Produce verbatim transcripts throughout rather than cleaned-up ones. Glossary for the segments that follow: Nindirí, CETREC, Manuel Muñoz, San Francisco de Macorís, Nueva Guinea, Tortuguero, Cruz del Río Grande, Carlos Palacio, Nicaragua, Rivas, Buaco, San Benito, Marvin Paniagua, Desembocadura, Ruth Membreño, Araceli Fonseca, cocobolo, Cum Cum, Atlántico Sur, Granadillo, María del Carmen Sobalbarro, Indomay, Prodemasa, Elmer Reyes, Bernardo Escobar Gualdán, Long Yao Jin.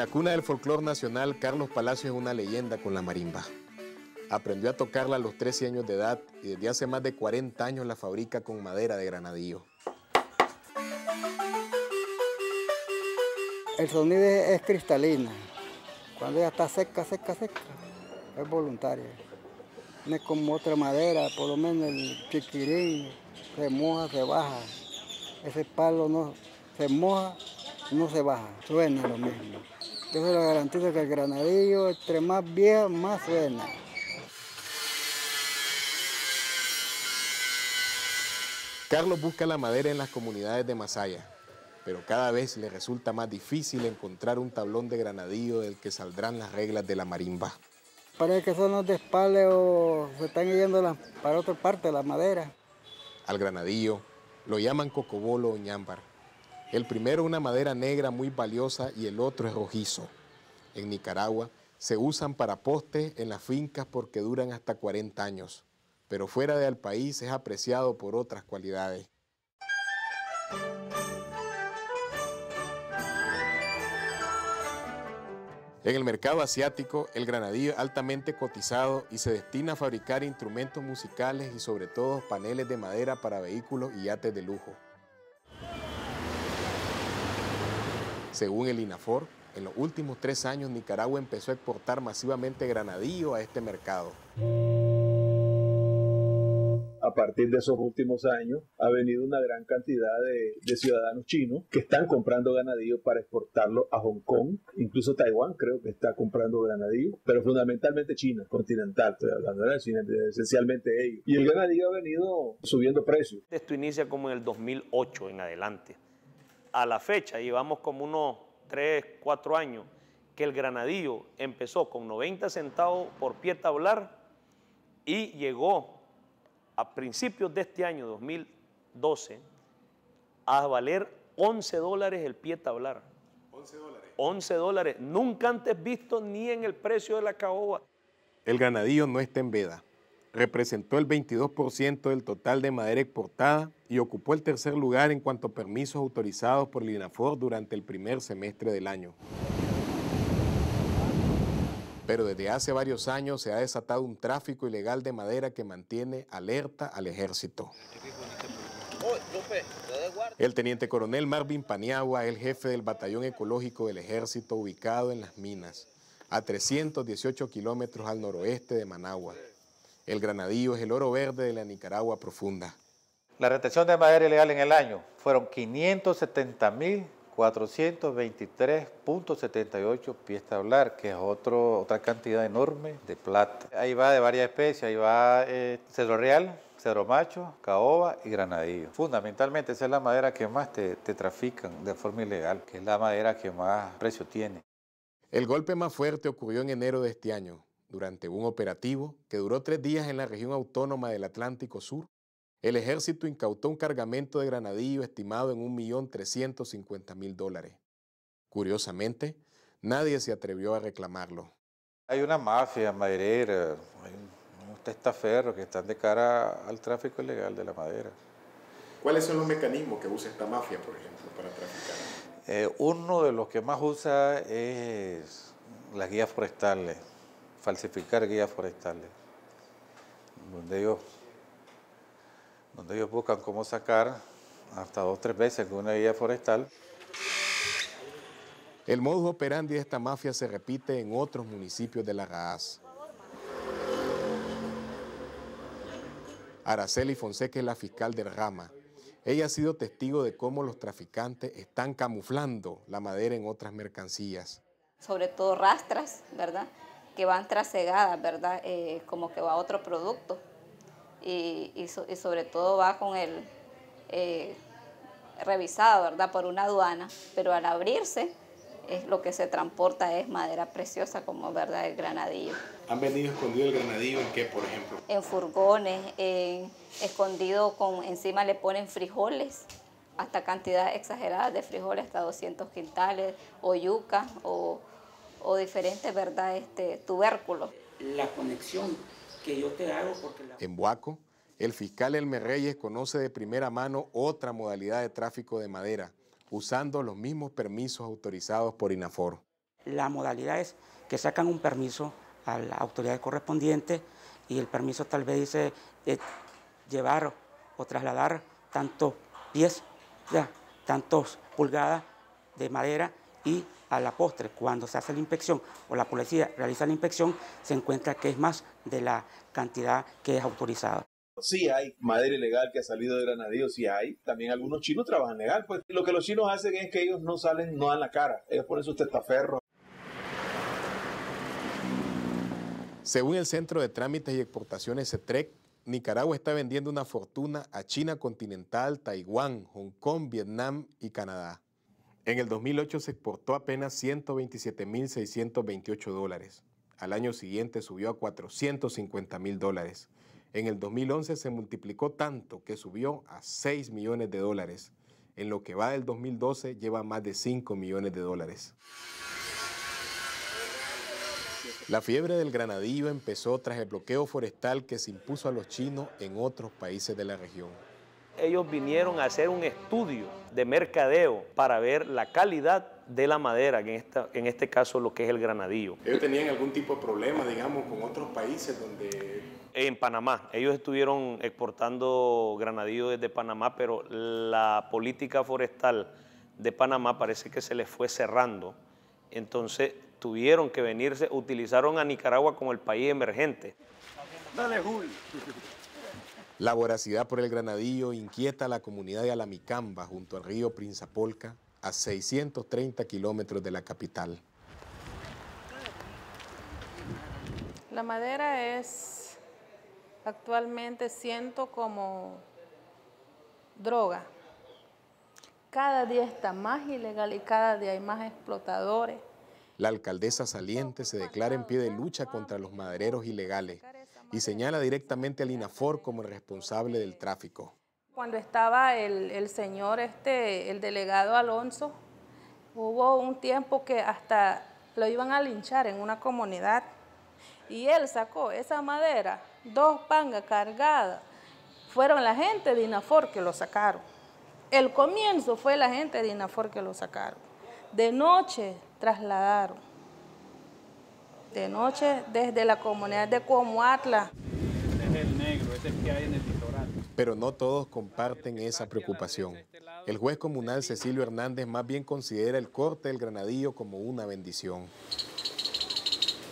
En la cuna del folclor nacional, Carlos Palacio es una leyenda con la marimba. Aprendió a tocarla a los trece años de edad y desde hace más de cuarenta años la fabrica con madera de granadillo. El sonido es cristalino. Cuando ya está seca, seca, seca, es voluntaria. No es como otra madera, por lo menos el chiquirín se moja, se baja. Ese palo no se moja, no se baja, suena lo mismo. Yo se lo garantizo que el granadillo, entre más vieja, más suena. Carlos busca la madera en las comunidades de Masaya, pero cada vez le resulta más difícil encontrar un tablón de granadillo del que saldrán las reglas de la marimba. Parece que son los despales o se están yendo la, para otra parte, la madera. Al granadillo lo llaman cocobolo o ñámbar. El primero es una madera negra muy valiosa y el otro es rojizo. En Nicaragua se usan para postes en las fincas porque duran hasta cuarenta años, pero fuera del país es apreciado por otras cualidades. En el mercado asiático, el granadillo es altamente cotizado y se destina a fabricar instrumentos musicales y sobre todo paneles de madera para vehículos y yates de lujo. Según el INAFOR, en los últimos tres años Nicaragua empezó a exportar masivamente granadillo a este mercado. A partir de esos últimos años ha venido una gran cantidad de, de ciudadanos chinos que están comprando granadillo para exportarlo a Hong Kong, incluso Taiwán creo que está comprando granadillo, pero fundamentalmente China continental, estoy hablando de China, esencialmente ellos. Y el granadillo ha venido subiendo precios. Esto inicia como en el dos mil ocho en adelante. A la fecha llevamos como unos tres, cuatro años que el granadillo empezó con noventa centavos por pie tablar y llegó a principios de este año dos mil doce, a valer once dólares el pie tablar. ¿once dólares? once dólares, nunca antes visto ni en el precio de la caoba. El granadillo no está en veda. Representó el veintidós por ciento del total de madera exportada y ocupó el tercer lugar en cuanto a permisos autorizados por el INAFOR durante el primer semestre del año. Pero desde hace varios años se ha desatado un tráfico ilegal de madera que mantiene alerta al ejército. El teniente coronel Marvin Paniagua es el jefe del batallón ecológico del ejército ubicado en Las Minas, a trescientos dieciocho kilómetros al noroeste de Managua. El granadillo es el oro verde de la Nicaragua profunda. La retención de madera ilegal en el año fueron quinientos setenta mil. cuatrocientos veintitrés punto setenta y ocho pies tablar, que es otro, otra cantidad enorme de plata. Ahí va de varias especies, ahí va eh, cedro real, cedro macho, caoba y granadillo. Fundamentalmente esa es la madera que más te, te trafican de forma ilegal, que es la madera que más precio tiene. El golpe más fuerte ocurrió en enero de este año, durante un operativo que duró tres días en la región autónoma del Atlántico Sur. El ejército incautó un cargamento de granadillo estimado en un millón trescientos cincuenta mil dólares. Curiosamente, nadie se atrevió a reclamarlo. Hay una mafia maderera, hay unos testaferros que están de cara al tráfico ilegal de la madera. ¿Cuáles son los mecanismos que usa esta mafia, por ejemplo, para traficar? Eh, uno de los que más usa es las guías forestales, falsificar guías forestales, donde ellos... donde ellos buscan cómo sacar hasta dos o tres veces con una guía forestal. El modus operandi de esta mafia se repite en otros municipios de la Raaz. Araceli Fonseca es la fiscal del Rama. Ella ha sido testigo de cómo los traficantes están camuflando la madera en otras mercancías. Sobre todo rastras, ¿verdad? Que van trasegadas, ¿verdad? Eh, como que va otro producto. Y, y, so, y sobre todo va con el eh, revisado, ¿verdad?, por una aduana, pero al abrirse es lo que se transporta es madera preciosa como, ¿verdad?, el granadillo. ¿Han venido escondido el granadillo en qué, por ejemplo? En furgones, en, escondido con, encima le ponen frijoles, hasta cantidades exageradas de frijoles, hasta doscientos quintales, o yuca, o, o diferentes, ¿verdad?, este, tubérculos. La conexión que yo te hago porque la... En Buaco, el fiscal Elmer Reyes conoce de primera mano otra modalidad de tráfico de madera, usando los mismos permisos autorizados por INAFOR. La modalidad es que sacan un permiso a la autoridad correspondiente y el permiso tal vez dice eh, llevar o trasladar tantos pies, ya, tantos pulgadas de madera, y a la postre, cuando se hace la inspección o la policía realiza la inspección, se encuentra que es más de la cantidad que es autorizada. Sí hay madera ilegal que ha salido de Granadillo, sí hay, también algunos chinos trabajan legal, pues lo que los chinos hacen es que ellos no salen, no dan la cara, ellos ponen sus testaferros. Según el Centro de Trámites y Exportaciones CETREC, Nicaragua está vendiendo una fortuna a China continental, Taiwán, Hong Kong, Vietnam y Canadá. En el dos mil ocho se exportó apenas ciento veintisiete mil seiscientos veintiocho dólares. Al año siguiente subió a cuatrocientos cincuenta mil dólares. En el dos mil once se multiplicó tanto que subió a seis millones de dólares. En lo que va del dos mil doce lleva más de cinco millones de dólares. La fiebre del granadillo empezó tras el bloqueo forestal que se impuso a los chinos en otros países de la región. Ellos vinieron a hacer un estudio de mercadeo para ver la calidad de la madera, que en, esta, en este caso lo que es el granadillo. ¿Ellos tenían algún tipo de problema, digamos, con otros países donde...? En Panamá. Ellos estuvieron exportando granadillo desde Panamá, pero la política forestal de Panamá parece que se les fue cerrando. Entonces tuvieron que venirse, utilizaron a Nicaragua como el país emergente. Dale, Julio. La voracidad por el granadillo inquieta a la comunidad de Alamikamba, junto al río Prinzapolca, a seiscientos treinta kilómetros de la capital. La madera es actualmente, siento, como droga. Cada día está más ilegal y cada día hay más explotadores. La alcaldesa saliente se declara en pie de lucha contra los madereros ilegales y señala directamente al INAFOR como el responsable del tráfico. Cuando estaba el, el señor, este, el delegado Alonso, hubo un tiempo que hasta lo iban a linchar en una comunidad y él sacó esa madera, dos pangas cargadas, fueron la gente de INAFOR que lo sacaron. El comienzo fue la gente de INAFOR que lo sacaron. De noche trasladaron, de noche desde la comunidad de Comoatla. Este es el negro, este es el que hay en el litoral. Pero no todos comparten esa preocupación. El juez comunal Cecilio Hernández más bien considera el corte del granadillo como una bendición.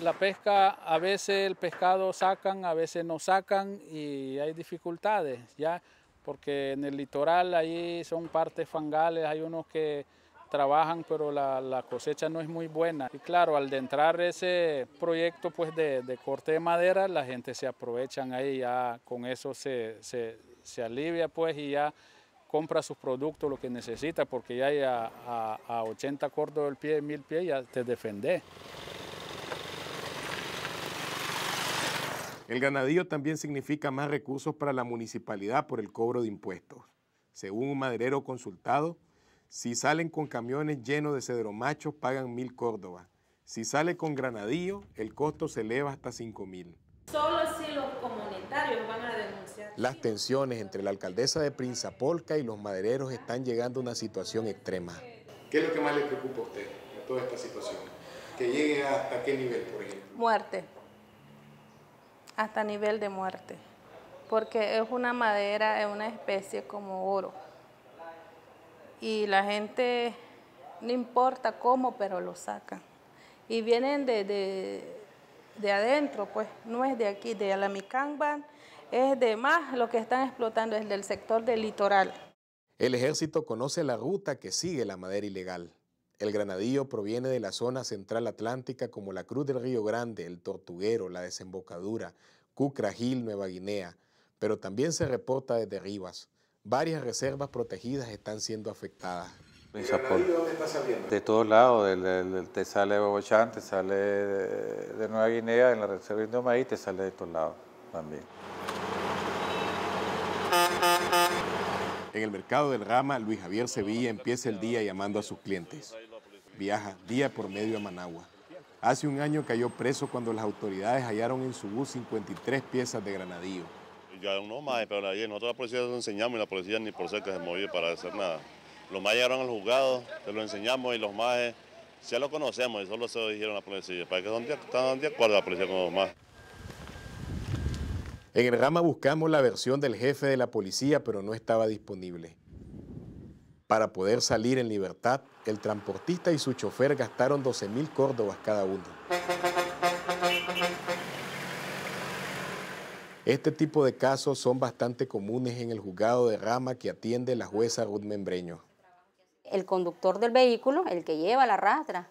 La pesca, a veces el pescado sacan, a veces no sacan y hay dificultades, ya, porque en el litoral ahí son partes fangales, hay unos que trabajan, pero la, la cosecha no es muy buena. Y claro, al entrar ese proyecto pues, de, de corte de madera, la gente se aprovechan ahí, ya con eso se, se, se alivia pues, y ya compra sus productos, lo que necesita, porque ya hay a, a, a ochenta córdoba el pie, mil pies, ya te defendés. El ganadillo también significa más recursos para la municipalidad por el cobro de impuestos. Según un maderero consultado, si salen con camiones llenos de cedromachos, pagan mil córdobas. Si sale con granadillo, el costo se eleva hasta cinco mil. Solo si los comunitarios van a denunciar. Las tensiones entre la alcaldesa de Prinzapolca y los madereros están llegando a una situación extrema. ¿Qué es lo que más le preocupa a usted en toda esta situación? ¿Que llegue hasta qué nivel, por ejemplo? Muerte. Hasta nivel de muerte. Porque es una madera, es una especie como oro. Y la gente, no importa cómo, pero lo sacan. Y vienen de, de, de adentro, pues, no es de aquí, de Alamikamba, es de más lo que están explotando, es del sector del litoral. El ejército conoce la ruta que sigue la madera ilegal. El granadillo proviene de la zona central atlántica como la Cruz del Río Grande, el Tortuguero, la Desembocadura, Cucra Hill, Nueva Guinea, pero también se reporta desde Rivas. Varias reservas protegidas están siendo afectadas. ¿El granadillo dónde está saliendo? De todos lados, del, del, del, te sale de Bocachán, te sale de, de Nueva Guinea, en la reserva Indomay, te sale de todos lados también. En el mercado del Rama, Luis Javier Sevilla empieza el día llamando a sus clientes. Viaja día por medio a Managua. Hace un año cayó preso cuando las autoridades hallaron en su bus cincuenta y tres piezas de granadillo. Ya no más, pero ayer nosotros la policía lo enseñamos y la policía ni por cerca se movía para hacer nada. Los más llegaron al juzgado, se lo enseñamos y los más Ya lo conocemos y solo se lo dijeron a la policía. Para que están de acuerdo a la policía con los más. En el Rama buscamos la versión del jefe de la policía, pero no estaba disponible. Para poder salir en libertad, el transportista y su chofer gastaron doce mil córdobas cada uno. Este tipo de casos son bastante comunes en el juzgado de Rama que atiende la jueza Ruth Membreño. El conductor del vehículo, el que lleva la rastra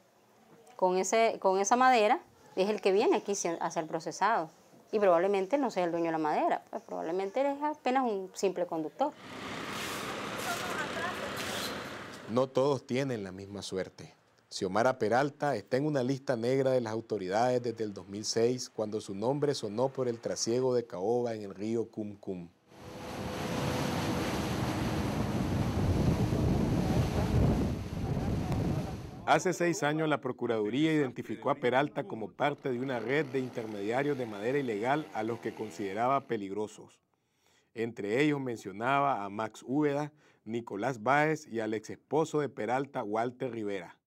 con, ese, con esa madera, es el que viene aquí a ser procesado. Y probablemente no sea el dueño de la madera, pues probablemente es apenas un simple conductor. No todos tienen la misma suerte. Xiomara Peralta está en una lista negra de las autoridades desde el dos mil seis, cuando su nombre sonó por el trasiego de caoba en el río Cum Cum. Hace seis años la Procuraduría identificó a Peralta como parte de una red de intermediarios de madera ilegal a los que consideraba peligrosos. Entre ellos mencionaba a Max Úbeda, Nicolás Báez y al exesposo de Peralta, Walter Rivera.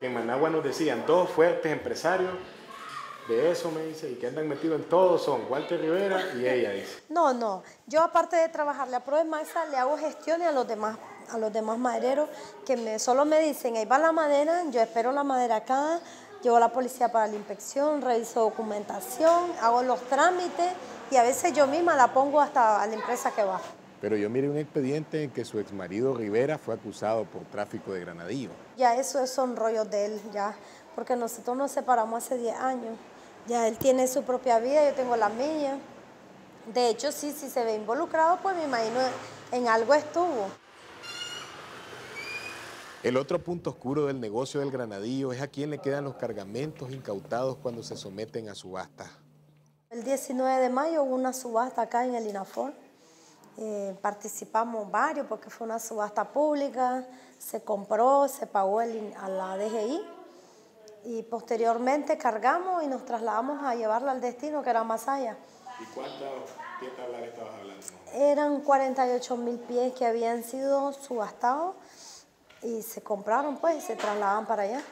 En Managua nos decían, dos fuertes empresarios, de eso me dice, y que andan metidos en todo son Walter Rivera y ella dice. No, no, yo aparte de trabajarle a Prodemasa, le hago gestiones a los demás, a los demás madereros, que me, solo me dicen, ahí va la madera, yo espero la madera acá, llevo a la policía para la inspección, reviso documentación, hago los trámites y a veces yo misma la pongo hasta a la empresa que va. Pero yo miré un expediente en que su exmarido Rivera fue acusado por tráfico de granadillo. Ya eso son rollos de él, ya, porque nosotros nos separamos hace diez años. Ya él tiene su propia vida, yo tengo la mía. De hecho, sí, si se ve involucrado, pues me imagino en algo estuvo. El otro punto oscuro del negocio del granadillo es a quién le quedan los cargamentos incautados cuando se someten a subasta. El diecinueve de mayo hubo una subasta acá en el INAFOR. Eh, participamos varios porque fue una subasta pública, se compró, se pagó el, a la D G I y posteriormente cargamos y nos trasladamos a llevarla al destino que era Masaya. ¿Y cuántos pies tablares estabas hablando? Eran cuarenta y ocho mil pies que habían sido subastados y se compraron pues y se trasladaban para allá.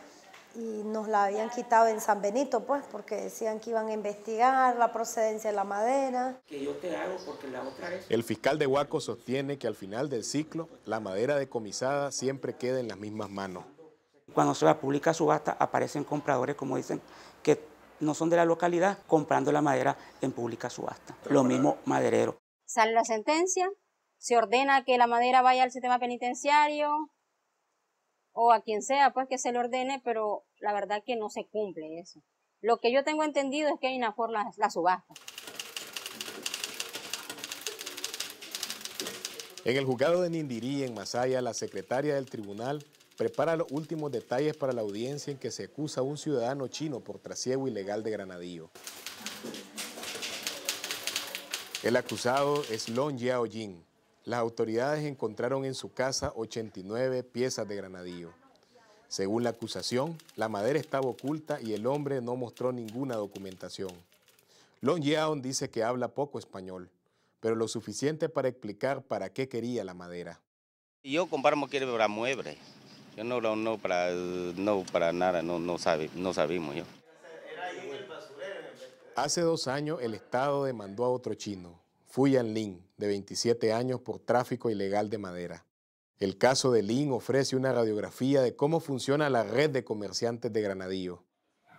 Y nos la habían quitado en San Benito, pues, porque decían que iban a investigar la procedencia de la madera. Que yo te hago porque la otra vez... El fiscal de Buaco sostiene que al final del ciclo, la madera decomisada siempre queda en las mismas manos. Cuando se la publica subasta, aparecen compradores, como dicen, que no son de la localidad, comprando la madera en pública subasta. Lo mismo maderero. Sale la sentencia, se ordena que la madera vaya al sistema penitenciario, o a quien sea, pues que se le ordene, pero la verdad que no se cumple eso. Lo que yo tengo entendido es que INAFOR la, la subasta. En el juzgado de Nindirí, en Masaya, la secretaria del tribunal prepara los últimos detalles para la audiencia en que se acusa a un ciudadano chino por trasiego ilegal de granadillo. El acusado es Long Yao Jin. Las autoridades encontraron en su casa ochenta y nueve piezas de granadillo. Según la acusación, la madera estaba oculta y el hombre no mostró ninguna documentación. Long Yeon dice que habla poco español, pero lo suficiente para explicar para qué quería la madera. Yo compramos que era mueble. Yo no, no, para, no para nada, no, no, sabe, no sabemos yo. Hace dos años el Estado demandó a otro chino, Fuyan Lin, de veintisiete años, por tráfico ilegal de madera. El caso de Lin ofrece una radiografía de cómo funciona la red de comerciantes de granadillo.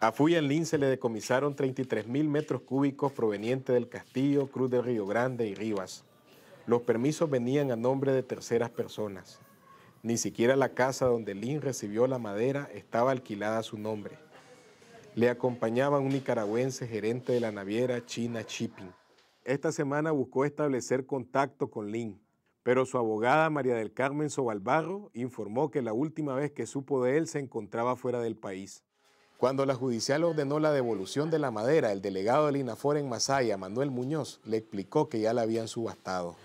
A Fuyan Lin se le decomisaron treinta y tres mil metros cúbicos provenientes del Castillo, Cruz del Río Grande y Rivas. Los permisos venían a nombre de terceras personas. Ni siquiera la casa donde Lin recibió la madera estaba alquilada a su nombre. Le acompañaba un nicaragüense gerente de la naviera China Shipping. Esta semana buscó establecer contacto con Lin, pero su abogada María del Carmen Sobalbarro informó que la última vez que supo de él se encontraba fuera del país. Cuando la judicial ordenó la devolución de la madera, el delegado del INAFOR en Masaya, Manuel Muñoz, le explicó que ya la habían subastado.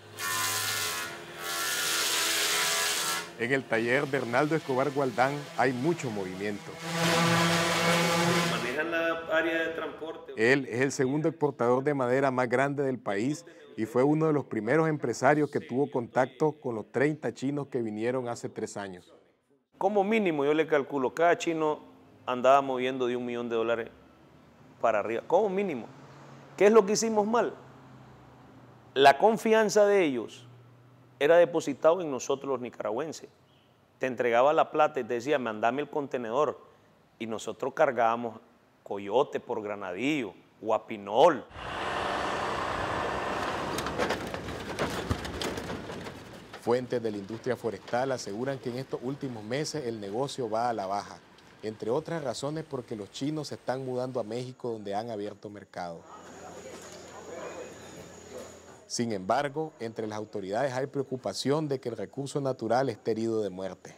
En el taller de Bernardo Escobar Gualdán hay mucho movimiento. Área de transporte. Él es el segundo exportador de madera más grande del país y fue uno de los primeros empresarios que tuvo contacto con los treinta chinos que vinieron hace tres años. como mínimo yo le calculo, cada chino andaba moviendo de un millón de dólares para arriba, como mínimo. ¿Qué es lo que hicimos mal? La confianza de ellos era depositada en nosotros los nicaragüenses. Te entregaba la plata y te decía, mandame el contenedor. Y nosotros cargábamos coyote por Granadillo, guapinol. Fuentes de la industria forestal aseguran que en estos últimos meses el negocio va a la baja, entre otras razones porque los chinos se están mudando a México, donde han abierto mercados. Sin embargo, entre las autoridades hay preocupación de que el recurso natural esté herido de muerte.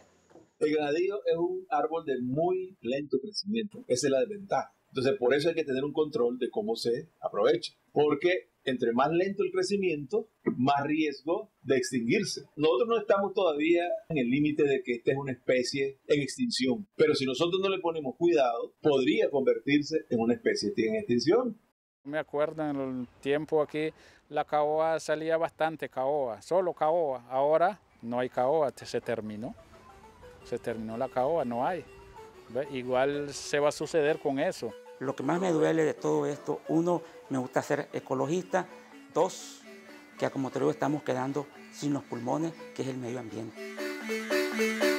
El granadillo es un árbol de muy lento crecimiento, esa es la desventaja. Entonces por eso hay que tener un control de cómo se aprovecha, porque entre más lento el crecimiento, más riesgo de extinguirse. Nosotros no estamos todavía en el límite de que esta es una especie en extinción, pero si nosotros no le ponemos cuidado, podría convertirse en una especie en extinción. Me acuerdo en el tiempo aquí, la caoba salía bastante caoba, solo caoba. Ahora no hay caoba, se terminó. Se terminó la caoba, no hay. Igual se va a suceder con eso. Lo que más me duele de todo esto, uno, me gusta ser ecologista. Dos, que como te digo, estamos quedando sin los pulmones, que es el medio ambiente.